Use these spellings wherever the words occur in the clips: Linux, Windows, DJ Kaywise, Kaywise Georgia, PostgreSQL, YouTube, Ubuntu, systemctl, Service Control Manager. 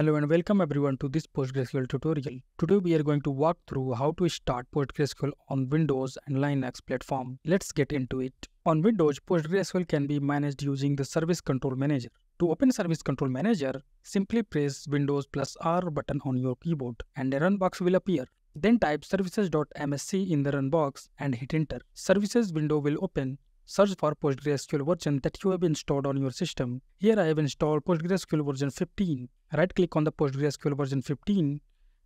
Hello and welcome everyone to this PostgreSQL tutorial. Today we are going to walk through how to start PostgreSQL on Windows and Linux platform. Let's get into it. On Windows, PostgreSQL can be managed using the Service Control Manager. To open Service Control Manager, simply press Windows plus R button on your keyboard and a run box will appear. Then type services.msc in the run box and hit enter. Services window will open. Search for PostgreSQL version that you have installed on your system. Here I have installed PostgreSQL version 15. Right click on the PostgreSQL version 15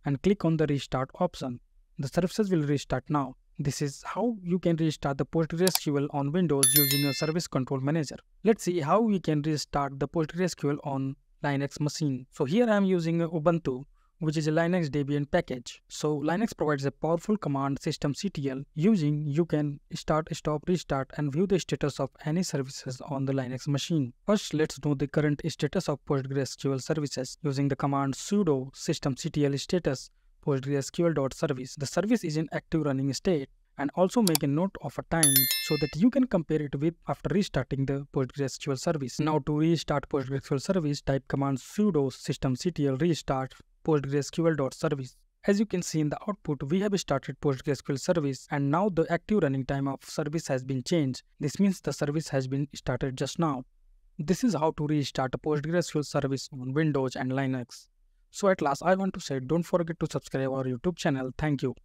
and click on the restart option. The services will restart now. This is how you can restart the PostgreSQL on Windows using a Service Control Manager. Let's see how we can restart the PostgreSQL on Linux machine. So here I am using Ubuntu, which is a Linux Debian package. So Linux provides a powerful command systemctl using you can start, stop, restart and view the status of any services on the Linux machine. First, let's know the current status of PostgreSQL services using the command sudo systemctl status postgresql.service. The service is in active running state, and also make a note of a time so that you can compare it with after restarting the PostgreSQL service. Now to restart PostgreSQL service, type command sudo systemctl restart postgresql.service. As you can see in the output, we have started PostgreSQL service and now the active running time of service has been changed. This means the service has been started just now. This is how to restart a PostgreSQL service on Windows and Linux. So at last I want to say, don't forget to subscribe our YouTube channel. Thank you.